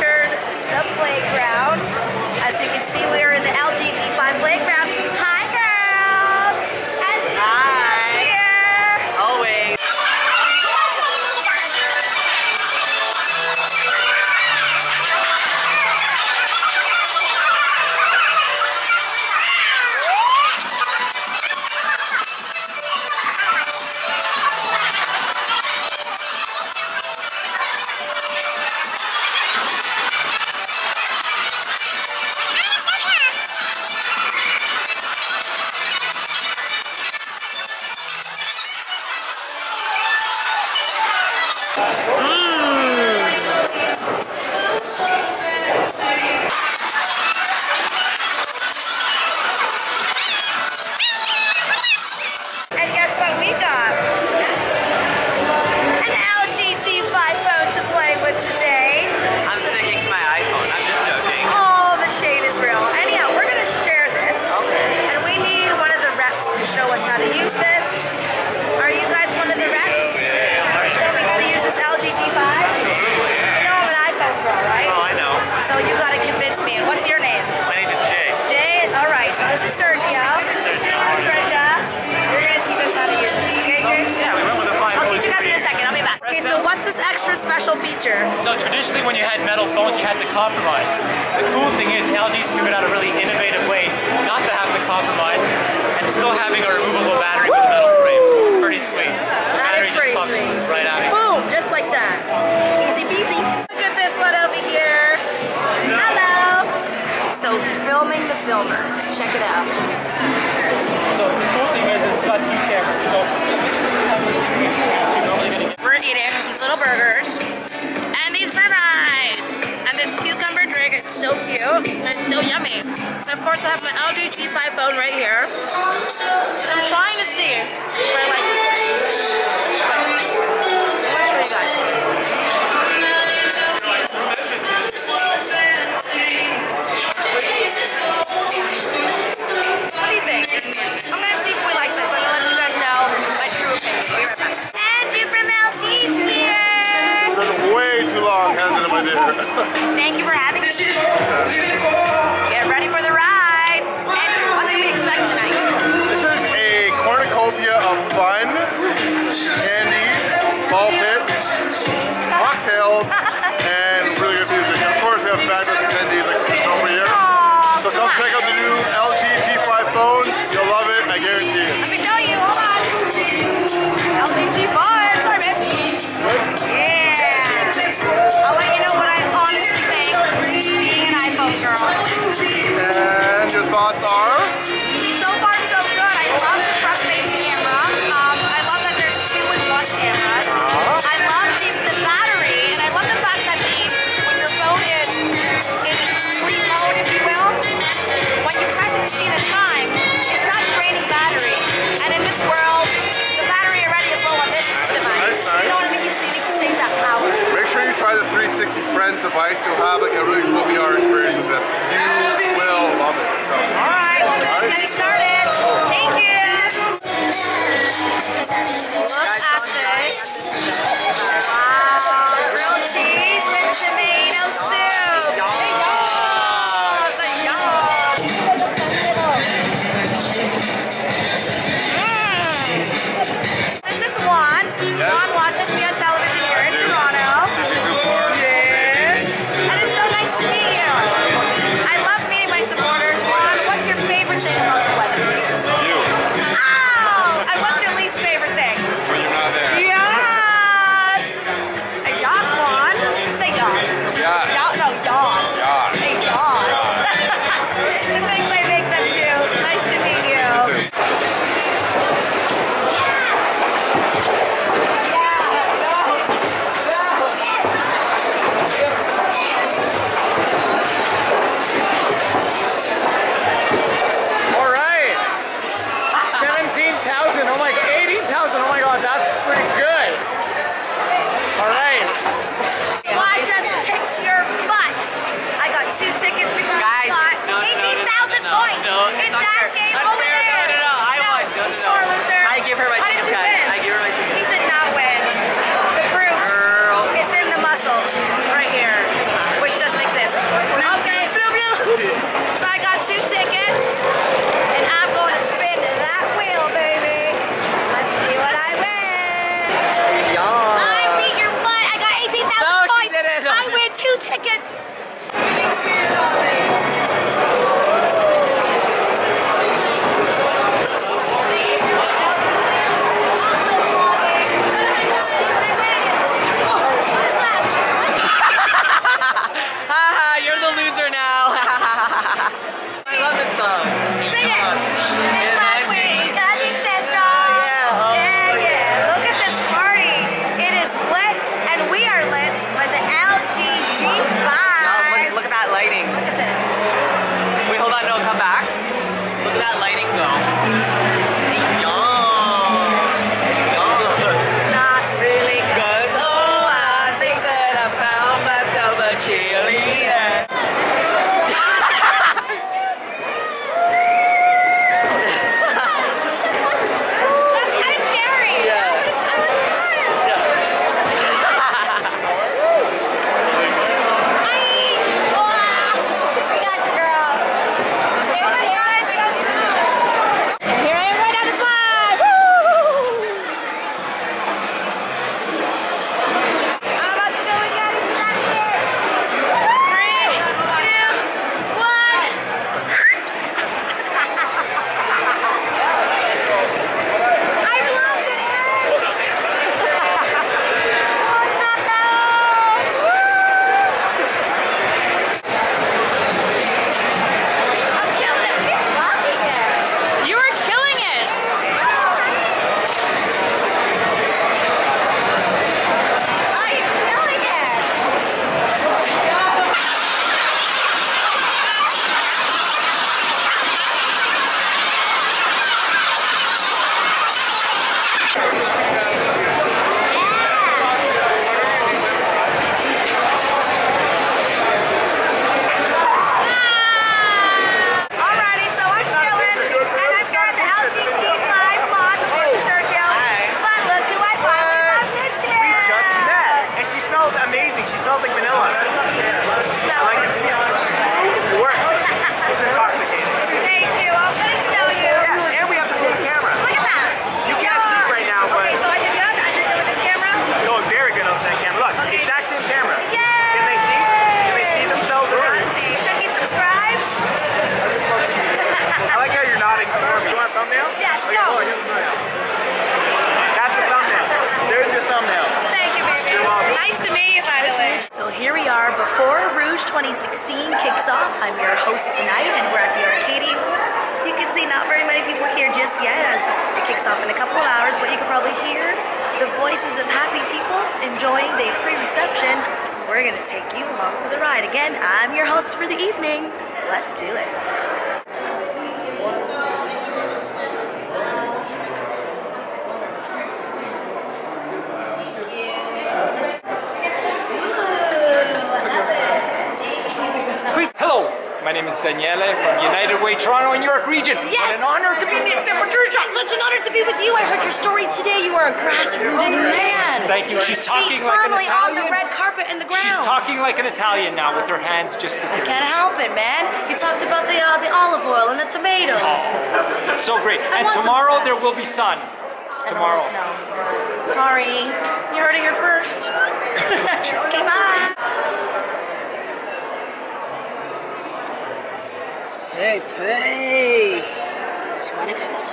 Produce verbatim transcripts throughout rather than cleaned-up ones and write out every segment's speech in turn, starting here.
entered the playground. As you can see, we are in the L G G five playground. Hi, girls! And Hi! Here! Always! Special feature. So traditionally when you had metal phones you had to compromise. The cool thing is L G's figured out a really innovative way not to have to compromise and still having a removable battery. Woo! With a metal frame. Pretty sweet. That battery is pretty just sweet. Right out. Boom! Just like that. Easy peasy. Look at this one over here. No. Hello! So filming the filmer. Check it out. So the cool thing is it's got two cameras. So we're eating little burgers and these fries and this cucumber drink. It's so cute and so yummy. And of course, I have my L G G five phone right here. And I'm trying to see if I like this one. I'll show you guys. What do you think? I'm gonna see if we like this. I'm gonna let you guys know my true opinion. Andrew from L G's here. It's been way too long, hasn't it, my dear? Thank you for having me. Get ready for the ride. Andrew, what do we expect tonight? This is a cornucopia of fun, candies, ball pits, cocktails, and really good music. And of course, we have fabulous attendees like this over here. Aww, so come check out the new L G G five phone. You'll love it, I guarantee it. Let me show you. Hold on. L G G five. Sorry, man. Yeah. I'll let you know what I honestly think, being an iPhone girl. And your thoughts are? So far so good. I love the front-face camera. Um, I love that there's two in one cameras. Uh-huh. I love the, the battery, and I love the fact that the, when your phone is in sleep mode, if you will, when you press it to see the time, it's not draining battery. And in this world, the battery already is low on this device. Nice, nice. You know what I mean? So you need to save that power. Make sure you try the three sixty Friends device. You'll have like a really cool V R experience with them. You will love it. So, alright, well let's get started. Thank you. Look at this. Wow. Grilled cheese with tomato soup. Yum. This is Juan. Juan watches me on television here in Toronto. Yes. And it's so nice to meet you. vanilla. I like it. It works. It's intoxicating. Thank you. Well, good to know you. Yes, and we have the same camera. Look at that. You can't no. see it right now, but... Okay, so I did good? I did good with this camera? No, I'm very good on that camera. Look, okay. Exact same camera. Yay! Can they see? Can they see themselves in it? Should we subscribe? I like how you're nodding for me. You want a thumbnail? Yes, okay, no. Look, here's a thumbnail. That's the thumbnail. There's your thumbnail. Thank you, baby. Nice to meet you, by the way. So here we are before Rouge twenty sixteen kicks off. I'm your host tonight, and we're at the Arcadia Court. You can see not very many people here just yet as it kicks off in a couple of hours, but you can probably hear the voices of happy people enjoying the pre-reception. We're going to take you along for the ride. Again, I'm your host for the evening. Let's do it. My name is Daniele from United Way Toronto and York Region. Yes! What an honor to be named Patricia! It's such an honor to be with you. I heard your story today. You are a grass-rooted man. Thank you. She's talking like an Italian. Firmly on the red carpet and the ground. She's talking like an Italian now with her hands just to I can't help it, man. You talked about the uh, the olive oil and the tomatoes. Oh, so great. And tomorrow there will be sun. Tomorrow. Snow. Sorry. You heard it here first. Okay, bye. C P twenty-four.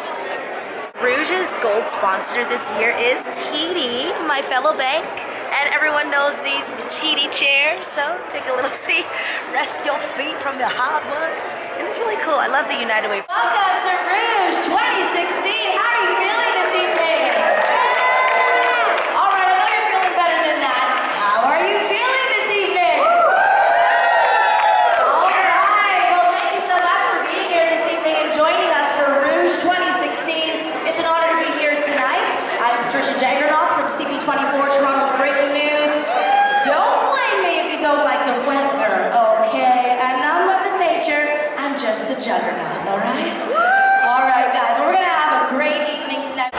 Rouge's gold sponsor this year is T D, my fellow bank, and everyone knows these T D chairs, so take a little seat, rest your feet from the hard work. It was really cool. I love the United Way. Welcome to Rouge twenty sixteen. How are you feeling this evening? All right, I know you're feeling better than that. How are you feeling? C P twenty-four, Toronto's breaking news. Don't blame me if you don't like the weather, okay? I'm not Mother Nature, I'm just the juggernaut, all right? All right, guys, well, we're gonna have a great evening tonight.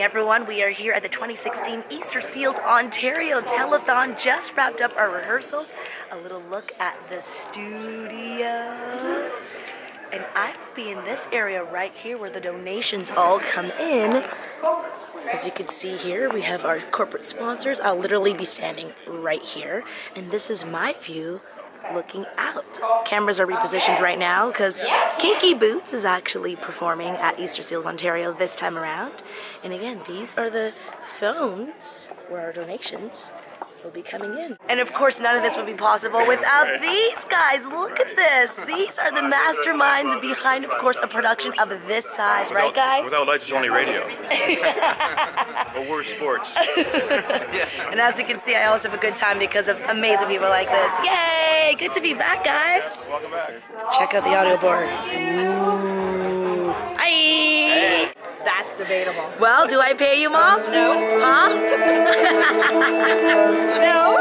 Everyone, we are here at the twenty sixteen Easter Seals Ontario Telethon. Just wrapped up our rehearsals. A little look at the studio. And I will be in this area right here where the donations all come in. As you can see here, we have our corporate sponsors. I'll literally be standing right here. And this is my view looking out. Cameras are repositioned right now because Kinky Boots is actually performing at Easter Seals Ontario this time around. And again, these are the phones where our donations will be coming in. And of course, none of this would be possible without these guys. Look at this. These are the masterminds behind, of course, a production of this size, right, guys? Without lights, it's only radio. But we're sports. And as you can see, I always have a good time because of amazing people like this. Yay! Good to be back, guys. Welcome back. Check out the audio board. Ooh. Hi. Hey. That's debatable. Well, do I pay you, Mom? No. Huh? No.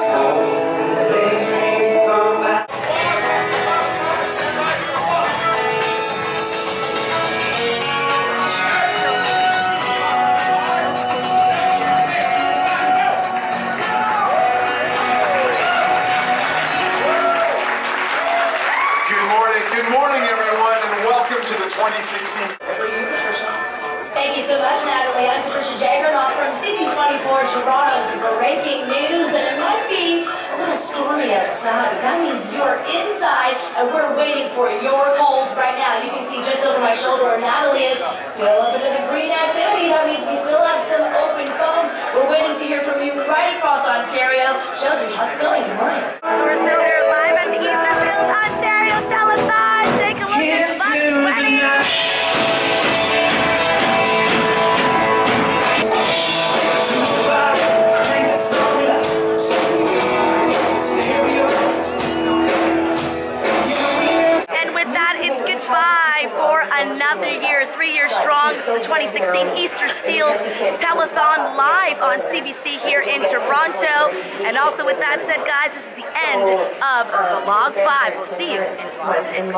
Good morning, good morning, everyone, and welcome to the twenty sixteen. Thank you so much, Natalie. I'm Patricia Jaggernaut from C P twenty-four, Toronto's breaking news, and it might be a little stormy outside, but that means you're inside, and we're waiting for your calls right now. You can see just over my shoulder where Natalie is, still up into the green activity. That means we still have some open phones. We're waiting to hear from you right across Ontario. Josie, how's it going? Good morning. So we're still here live at the Easter Seals Ontario Telethon. Take a look at the wedding. Thank you so much. another year, three years strong. It's the twenty sixteen Easter Seals Telethon live on C B C here in Toronto. And also with that said, guys, this is the end of Vlog five. We'll see you in Vlog six.